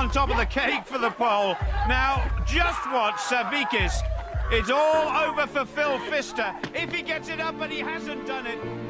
on top of the cake for the pole. Now, just watch Savickas. It's all over for Phil Pfister. If he gets it up, and he hasn't done it, and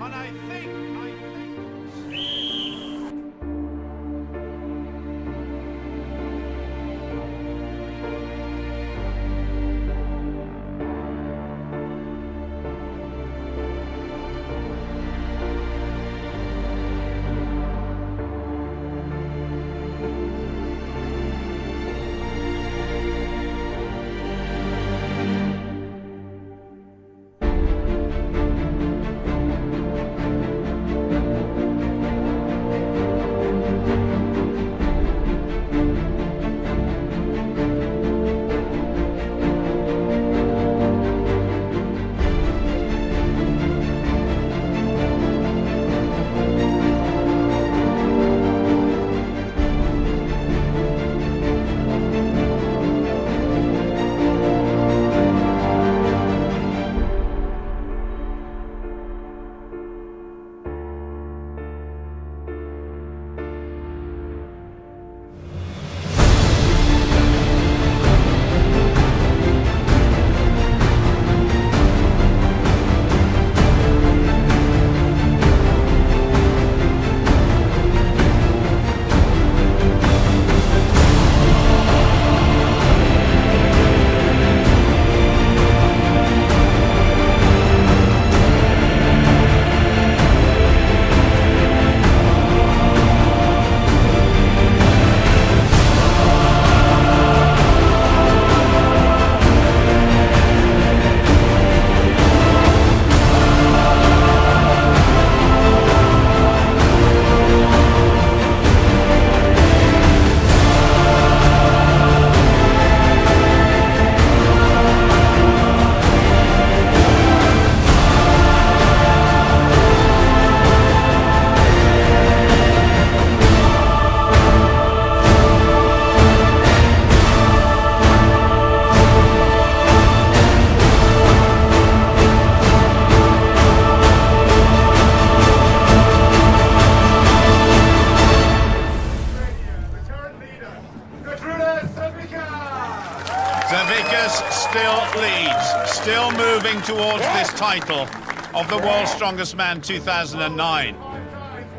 Savickas still leads, still moving towards this title of the World's Strongest Man 2009.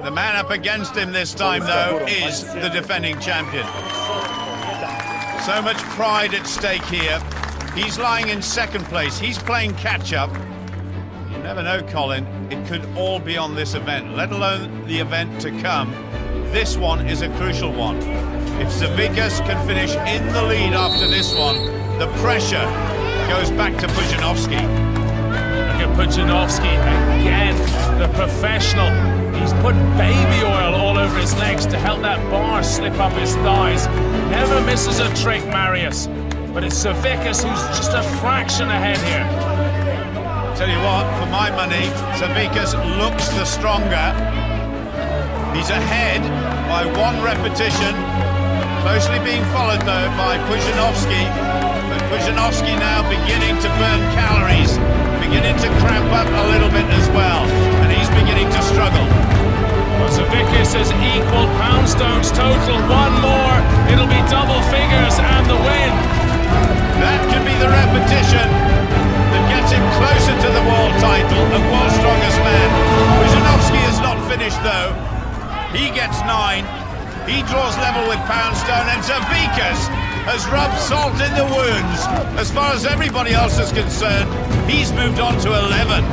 The man up against him this time, though, is the defending champion. So much pride at stake here. He's lying in second place. He's playing catch-up. You never know, Colin, it could all be on this event, let alone the event to come. This one is a crucial one. If Savickas can finish in the lead after this one, the pressure goes back to Pudzianowski. Look at Pudzianowski again, the professional. He's put baby oil all over his legs to help that bar slip up his thighs. Never misses a trick, Mariusz. But it's Savickas who's just a fraction ahead here. Tell you what, for my money, Savickas looks the stronger. He's ahead by one repetition. Closely being followed, though, by Pudzianowski. Pudzianowski now beginning to burn calories, beginning to cramp up a little bit as well, and he's beginning to struggle. Well, Savickas has equaled Poundstone's total. One more, it'll be double figures and the win. That could be the repetition that gets him closer to the world title of World's Strongest Man. Pudzianowski is not finished, though. He gets 9. He draws level with Poundstone, and Savickas has rubbed salt in the wounds. As far as everybody else is concerned, he's moved on to 11.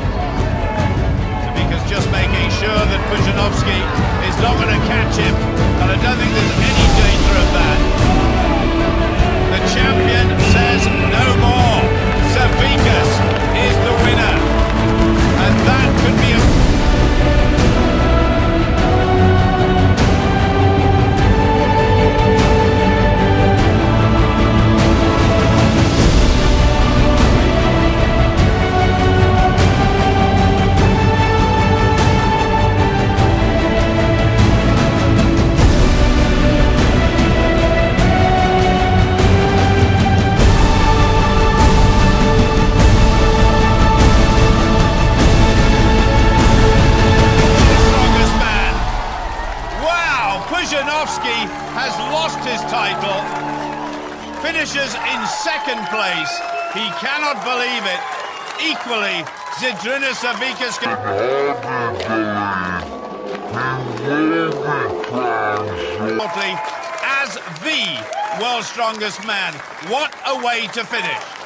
Savickas just making sure that Pudzianowski is not going to catch him, and I don't think there's any danger of that. The champion says no more. Savickas is the winner, and that could be a... Finishes in second place. He cannot believe it. Equally, Zydrunas Savickas can as the world's strongest man. What a way to finish.